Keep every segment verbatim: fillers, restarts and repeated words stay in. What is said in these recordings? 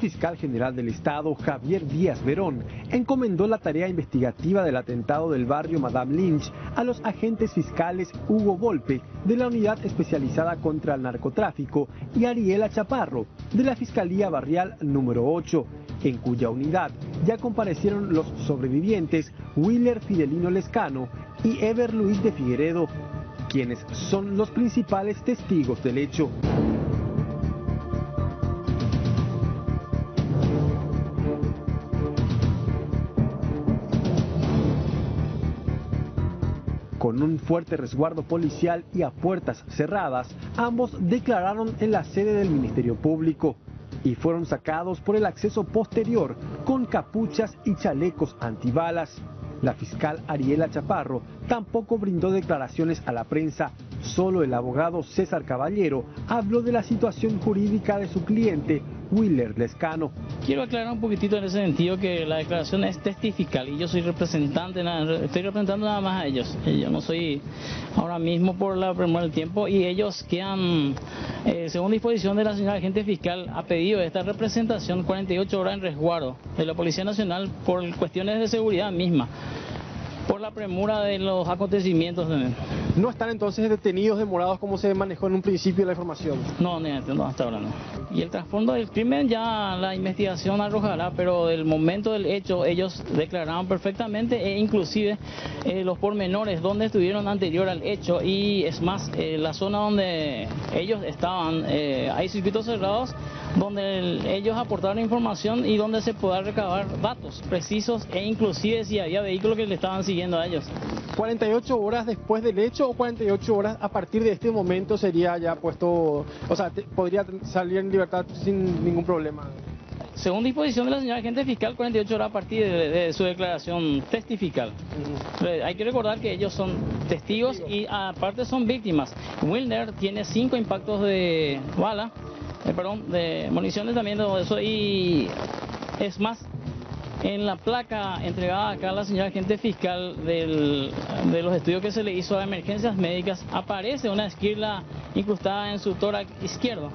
fiscal general del Estado, Javier Díaz Verón, encomendó la tarea investigativa del atentado del barrio Madame Lynch a los agentes fiscales Hugo Volpe, de la Unidad Especializada contra el Narcotráfico, y Ariela Chaparro, de la Fiscalía Barrial número ocho, en cuya unidad ya comparecieron los sobrevivientes Willer Fidelino Lescano y Ever Luis de Figueredo, quienes son los principales testigos del hecho. Con un fuerte resguardo policial y a puertas cerradas, ambos declararon en la sede del Ministerio Público y fueron sacados por el acceso posterior con capuchas y chalecos antibalas. La fiscal Ariela Chaparro tampoco brindó declaraciones a la prensa. Solo el abogado César Caballero habló de la situación jurídica de su cliente, Willer Lescano. Quiero aclarar un poquitito en ese sentido que la declaración es testifical y yo soy representante, estoy representando nada más a ellos. Yo no soy ahora mismo por la premura del tiempo y ellos quedan, eh, según disposición de la señora agente fiscal, ha pedido esta representación cuarenta y ocho horas en resguardo de la Policía Nacional por cuestiones de seguridad misma, por la premura de los acontecimientos. ¿No están entonces detenidos, demorados, como se manejó en un principio la información? No, no, hasta ahora no. Y el trasfondo del crimen ya la investigación arrojará, pero del momento del hecho ellos declararon perfectamente e inclusive eh, los pormenores donde estuvieron anterior al hecho, y es más, eh, la zona donde ellos estaban, eh, hay circuitos cerrados donde el, ellos aportaron información y donde se podrá recabar datos precisos e inclusive si había vehículos que le estaban siguiendo a ellos. ¿cuarenta y ocho horas después del hecho o cuarenta y ocho horas a partir de este momento sería ya puesto, o sea, te, podría salir en libertad sin ningún problema? Según disposición de la señora agente fiscal, cuarenta y ocho horas a partir de, de su declaración testifical. Uh-huh. Hay que recordar que ellos son testigos, testigos. Y aparte son víctimas. Wilner tiene cinco impactos de bala, eh, perdón, de municiones también, todo eso, y es más. En la placa entregada acá a la señora agente fiscal del, de los estudios que se le hizo a emergencias médicas, aparece una esquirla incrustada en su tórax izquierdo.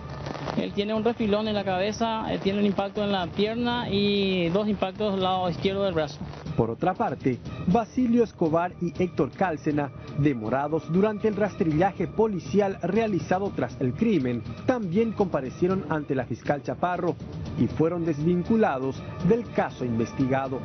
Él tiene un refilón en la cabeza, él tiene un impacto en la pierna y dos impactos al lado izquierdo del brazo. Por otra parte, Basilio Escobar y Héctor Calcena, demorados durante el rastrillaje policial realizado tras el crimen, también comparecieron ante la fiscal Chaparro y fueron desvinculados del caso investigado.